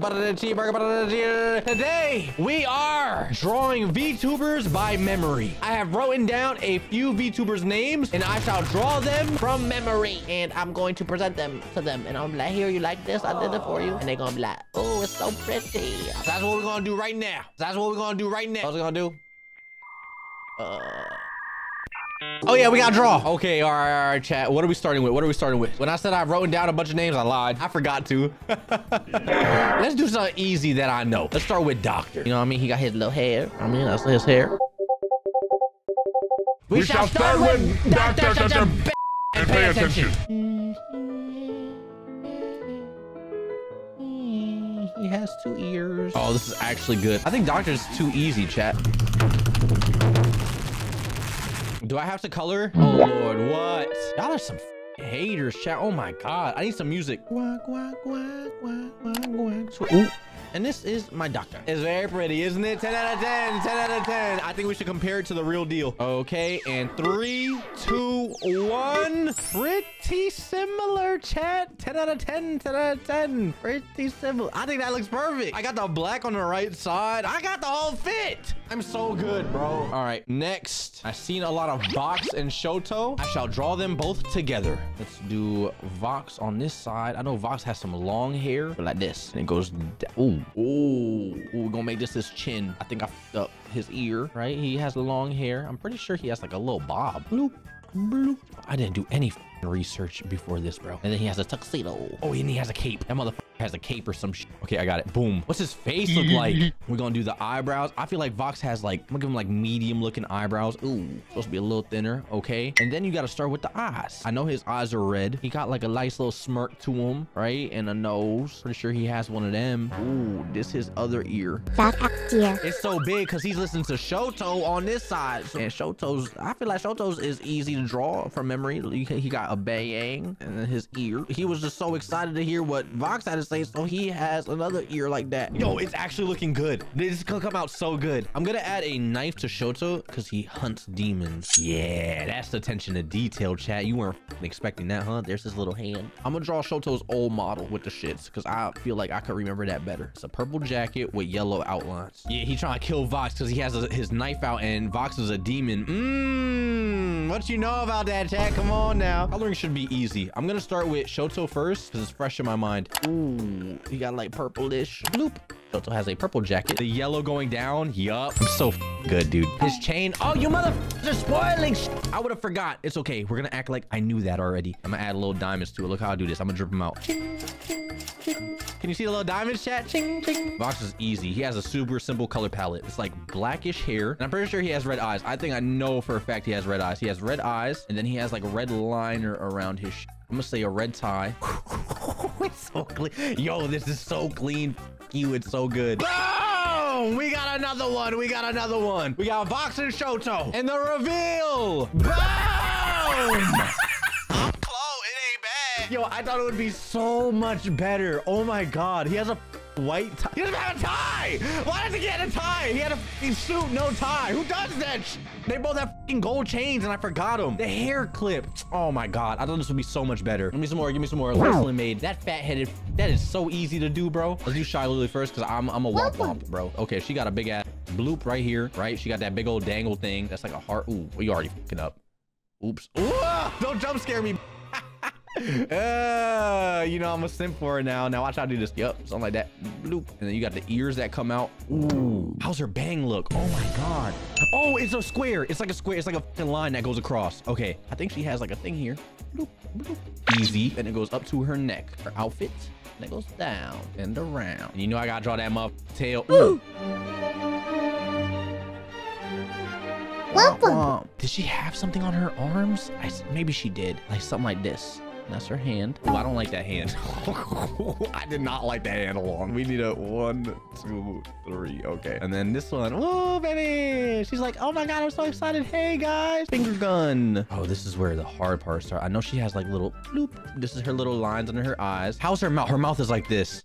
Today we are drawing VTubers by memory. I have written down a few VTubers' names and I shall draw them from memory. And I'm going to present them to them. And I'm like, here, you like this? I did it for you. And they're gonna be like, oh, it's so pretty. That's what we're gonna do right now. What's it gonna do? Oh yeah, we gotta draw. Okay, all right, chat. What are we starting with? When I said I've written down a bunch of names, I lied. I forgot to. Let's do something easy that I know. Let's start with Doctor. You know what I mean? He got his little hair. I mean, that's his hair. We shall start with Doctor. And pay attention. He has two ears. Oh, this is actually good. I think Doctor's too easy, chat. Do I have to color? Oh Lord, what? Y'all are some haters, chat. Oh my God, I need some music. Quack, quack, quack, quack, quack, quack. Ooh. And this is my Doctor. It's very pretty, isn't it? 10 out of 10, 10 out of 10. I think we should compare it to the real deal. Okay, and 3, 2, 1. Pretty similar, chat. 10 out of 10, 10 out of 10. Pretty similar. I think that looks perfect. I got the black on the right side. I got the whole fit. I'm so good, bro. All right, next. I've seen a lot of Vox and Shoto. I shall draw them both together. Let's do Vox on this side. I know Vox has some long hair, but like this. And it goes down. Ooh, ooh, ooh, we're gonna make this his chin. I think I fucked up his ear, right? He has long hair. I'm pretty sure he has like a little bob. Bloop, bloop. I didn't do any research before this, bro. And then he has a tuxedo. Oh, and he has a cape. That motherfucker has a cape or some shit. Okay, I got it. Boom. What's his face look like? We're gonna do the eyebrows. I feel like Vox has like, I'm gonna give him like medium looking eyebrows. Ooh, supposed to be a little thinner. Okay. And then you gotta start with the eyes. I know his eyes are red. He got like a nice little smirk to him, right? And a nose. Pretty sure he has one of them. Ooh, this is his other ear. It's so big because he's listening to Shoto on this side. And Shoto's, I feel like Shoto's is easy to draw from memory. He got a bang and then his ear. He was just so excited to hear what Vox had to say, so he has another ear like that. Yo, it's actually looking good. This is gonna come out so good. I'm gonna add a knife to Shoto because he hunts demons. Yeah, that's attention to detail, chat. You weren't expecting that, huh? There's his little hand. I'm gonna draw Shoto's old model with the shits because I feel like I could remember that better. It's a purple jacket with yellow outlines. Yeah, he's trying to kill Vox because he has his knife out and Vox is a demon. What you know about that, chat? Come on now. Coloring should be easy. I'm gonna start with Shoto first because it's fresh in my mind. Ooh, he got like purplish. Bloop. Shoto has a purple jacket. The yellow going down. Yup. I'm so good, dude. His chain. Oh, you motherfuckers are spoiling shit. I would have forgot. It's okay. We're gonna act like I knew that already. I'm gonna add little diamonds to it. Look how I do this. I'm gonna drip them out. Ching, ching, ching. Can you see the little diamonds, chat? Ching, ching. Vox is easy. He has a super simple color palette. It's like blackish hair. And I'm pretty sure he has red eyes. I think I know for a fact he has red eyes. He has red eyes. And then he has like red liner around his shit. I'm gonna say a red tie. It's so clean. Yo, this is so clean. You, it's so good. Boom! We got another one. We got Vox and Shoto. And the reveal. Boom! I'm close. It ain't bad. Yo, I thought it would be so much better. Oh my God. He has a white tie. He doesn't have a tie. Why doesn't he have a tie? He had a suit, no tie. Who does that? They both have gold chains and I forgot them. The hair clip. Oh my God. I thought this would be so much better. Give me some more. Porcelain Maid. That fat headed. That is so easy to do, bro. Let's do Shylily first because I'm a womp womp, bro. Okay. She got a big ass bloop right here, right? She got that big old dangle thing. That's like a heart. Ooh, you already fucking up. Oops. Ooh, don't jump scare me. You know I'm a simp for it now. Now watch how I do this. Yep, something like that. Bloop. And then you got the ears that come out. Ooh, how's her bang look? Oh my God. Oh, it's a square. It's like a fucking line that goes across. Okay, I think she has like a thing here. Bloop, bloop. Easy. And it goes up to her neck. Her outfit. And it goes down and around. And you know I gotta draw that mother tail. Ooh. Did she have something on her arms? Maybe she did. Like something like this. That's her hand. Oh, I don't like that hand. I did not like that hand along. We need a 1, 2, 3. Okay. And then this one. Oh, baby. She's like, oh my God, I'm so excited. Hey, guys. Finger gun. Oh, this is where the hard parts start. I know she has like little bloop. This is her little lines under her eyes. How's her mouth? Her mouth is like this.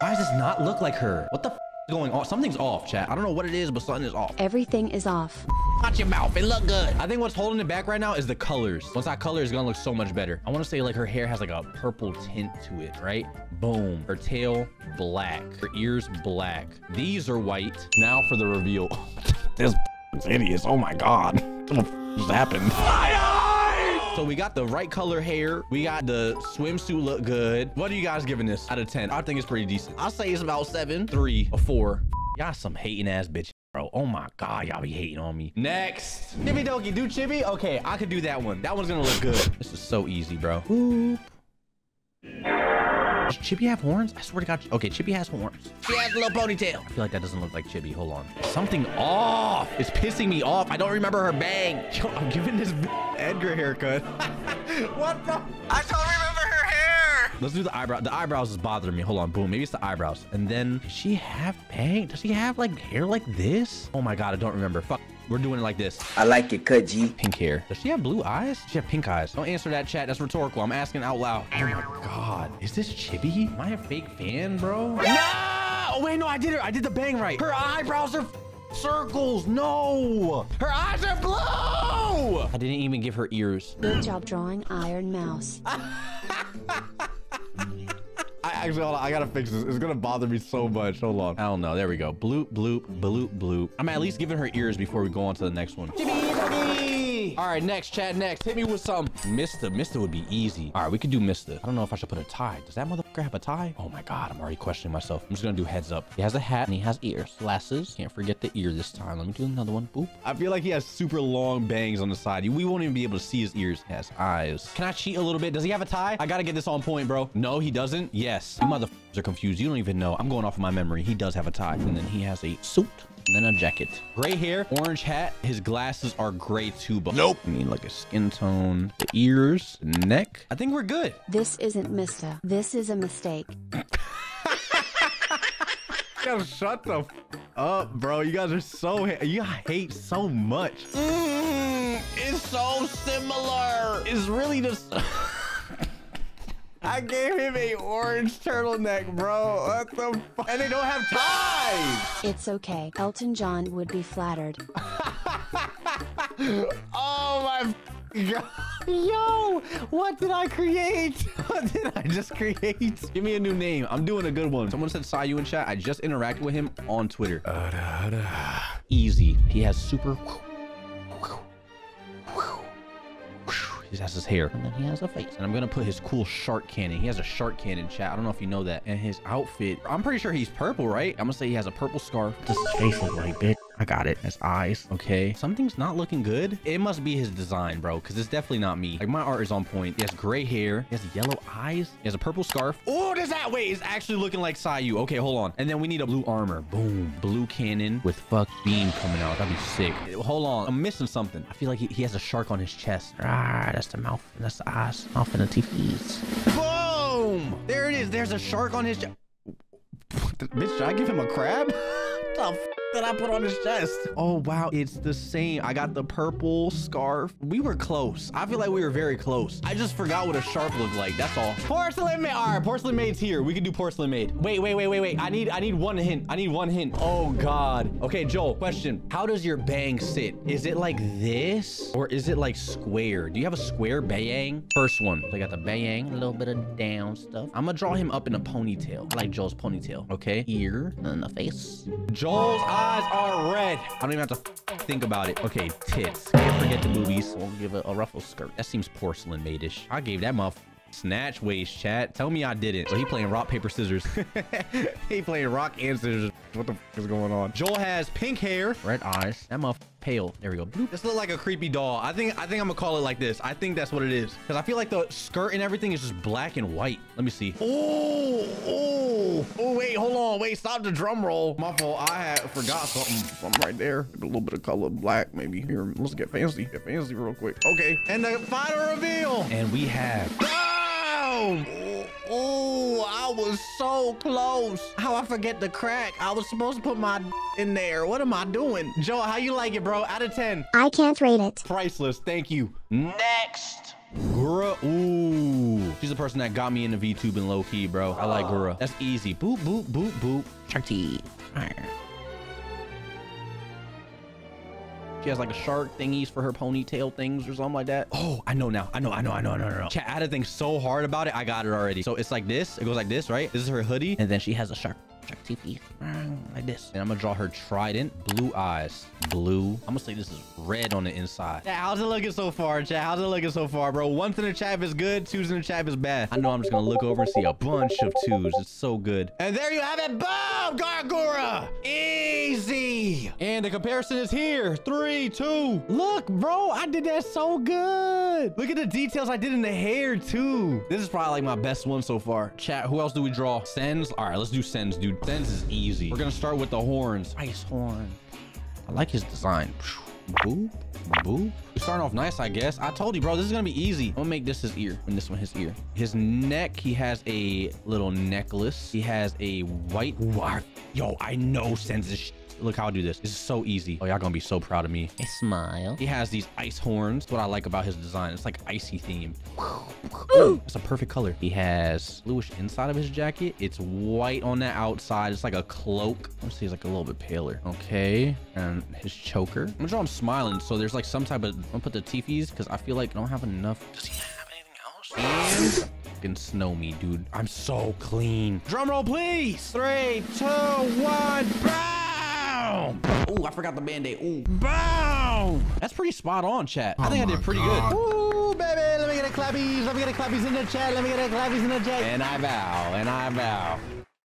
Why does this not look like her? What the f? going on. Something's off, chat. I don't know what it is, but something is off. Everything is off. Watch your mouth. It look good. I think what's holding it back right now is the colors. Once that color is gonna look so much better. I want to say like her hair has like a purple tint to it, right? Boom. Her tail, black. Her ears, black. These are white. Now for the reveal. This is hideous. Oh my god. What happened? So we got the right color hair. We got the swimsuit look good. What are you guys giving this out of 10? I think it's pretty decent. I'll say it's about 7, 3, or 4. Y'all some hating ass bitch, bro. Oh my god, y'all be hating on me. Next. Chibidoki, do chibi? Okay, I could do that one. That one's gonna look good. This is so easy, bro. Whoop. Does Chibi have horns? I swear to god. Okay, Chibi has horns. She has a little ponytail. I feel like that doesn't look like Chibi. Hold on. Something off. It's pissing me off. I don't remember her bang. Yo, I'm giving this Edgar haircut. What the? I don't remember her hair. Let's do the eyebrow. The eyebrows is bothering me. Hold on. Boom. Maybe it's the eyebrows. And then does she have bang? Does she have like hair like this? Oh my god, I don't remember. Fuck. We're doing it like this. I like it, cut G. Pink hair. Does she have blue eyes? She have pink eyes. Don't answer that, chat. That's rhetorical. I'm asking out loud. Oh my god. Is this Chibi? Am I a fake fan, bro? No! Oh, wait, no, I did it. I did the bang right. Her eyebrows are circles. No! Her eyes are blue! I didn't even give her ears. Good job drawing Iron Mouse. Actually, hold on, I gotta fix this. It's gonna bother me so much. Hold on. I don't know. There we go. Bloop, bloop, bloop, bloop. I'm at least giving her ears before we go on to the next one. All right, next, chat, next. Hit me with some. Mister. Mister would be easy. All right, we could do Mister. I don't know if I should put a tie. Does that motherfucker have a tie? Oh my god, I'm already questioning myself. I'm just gonna do heads up. He has a hat and he has ears. Glasses. Can't forget the ear this time. Let me do another one. Boop. I feel like he has super long bangs on the side. We won't even be able to see his ears. He has eyes. Can I cheat a little bit? Does he have a tie? I gotta get this on point, bro. No, he doesn't. Yes. You motherfuckers are confused. You don't even know. I'm going off of my memory. He does have a tie. And then he has a suit. And then a jacket. Gray hair, orange hat. His glasses are gray too, but nope. I mean, like a skin tone, the ears, the neck. I think we're good. This isn't Mister. This is a mistake. Yo, shut the f up, bro. You guys are so, you hate so much. It's so similar. It's really just... I gave him a orange turtleneck, bro. What the fuck? And they don't have ties. It's okay. Elton John would be flattered. Oh my god. Yo, what did I create? What did I just create? Give me a new name. I'm doing a good one. Someone said Sayu in chat. I just interacted with him on Twitter. Easy. He has super... He has his hair. And then he has a face. And I'm going to put his cool shark cannon. He has a shark cannon, chat. I don't know if you know that. And his outfit. I'm pretty sure he's purple, right? I'm going to say he has a purple scarf. What does his face look like, bitch? I got it. His eyes. Okay. Something's not looking good. It must be his design, bro. Because it's definitely not me. Like, my art is on point. He has gray hair. He has yellow eyes. He has a purple scarf. Oh, does that way? It's actually looking like Sayu. Okay, hold on. And then we need a blue armor. Boom. Blue cannon with fuck beam coming out. That'd be sick. Hold on. I'm missing something. I feel like he has a shark on his chest. Ah, that's the mouth. And that's the eyes. Mouth and the teeth. Boom. There it is. There's a shark on his chest. Bitch, should I give him a crab? What the f that I put on his chest? Oh wow, it's the same. I got the purple scarf. We were close. I feel like we were very close. I just forgot what a shark looked like. That's all. Porcelain Maid. All right, Porcelain Maid's here. We can do Porcelain Maid. Wait. I need one hint. I need one hint. Oh god. Okay, Joel, question. How does your bang sit? Is it like this or is it like square? Do you have a square bang? First one. So I got the bang, a little bit of down stuff. I'm gonna draw him up in a ponytail. I like Joel's ponytail. Okay, ear and the face. Joel's eyes are red. I don't even have to think about it. Okay, tits. Can't forget the boobies. We'll give it a ruffle skirt. That seems porcelain made-ish. I gave that muff snatch waist, chat. Tell me I didn't. So he playing rock, paper, scissors. He playing rock and scissors. What the f is going on? Joel has pink hair, red eyes. That muff pale. There we go. Bloop. This look like a creepy doll. I think I'm gonna call it like this. I think that's what it is. Because I feel like the skirt and everything is just black and white. Let me see. Oh, wait, hold on. Wait, stop the drum roll. My fault. I had forgot something right there. A little bit of color black, maybe. Here, let's get fancy. Get fancy real quick. Okay. And the final reveal. And we have... Oh, I was so close. How I forget the crack. I was supposed to put my in there. What am I doing? Joel, how you like it, bro? Out of 10. I can't rate it. Priceless. Thank you. Next. Gura. Ooh. She's the person that got me into VTube and low-key, bro. I like Gura. That's easy. Boop, boop, boop, boop. Charty. She has like a shark thingies for her ponytail things or something like that. Oh, I know now. I know. Chat, I had to think so hard about it. I got it already. So it's like this. It goes like this, right? This is her hoodie. And then she has a shark teeth like this. And I'm gonna draw her trident. Blue eyes. Blue. I'm gonna say this is red on the inside. Chat, how's it looking so far, chat? How's it looking so far, bro? Ones in the chat is good. Twos in the chat is bad. I know I'm just gonna look over and see a bunch of twos. It's so good. And there you have it. Boom! Gawr Gura. Easy. And the comparison is here. 3, 2. Look, bro. I did that so good. Look at the details I did in the hair, too. This is probably like my best one so far. Chat, who else do we draw? Senz. All right, let's do Senz, dude. Senz is easy. We're gonna start with the horns. Ice horn. I like his design. Boop, boop. We're starting off nice, I guess. I told you, bro, this is gonna be easy. I'm gonna make this his ear and this one his ear. His neck, he has a little necklace. He has a white. Ooh, yo, I know Senz is. Look how I do this. This is so easy. Oh, y'all gonna be so proud of me. A smile. He has these ice horns. That's what I like about his design. It's like icy themed. Ooh, it's a perfect color. He has bluish inside of his jacket. It's white on the outside. It's like a cloak. Let's see, he's like a little bit paler. Okay, and his choker. I'm gonna draw him smiling. So there's like some type of. I'm gonna put the teethies because I feel like I don't have enough. Does he have anything else? And fucking snow me, dude. I'm so clean. Drum roll, please. 3, 2, 1. Bang! Ooh, I forgot the band-aid. Ooh. Boom! That's pretty spot on, chat. I think I did pretty good. Ooh, baby, let me get a clappies. Let me get a clappies in the chat. Let me get a clappies in the chat. And I bow.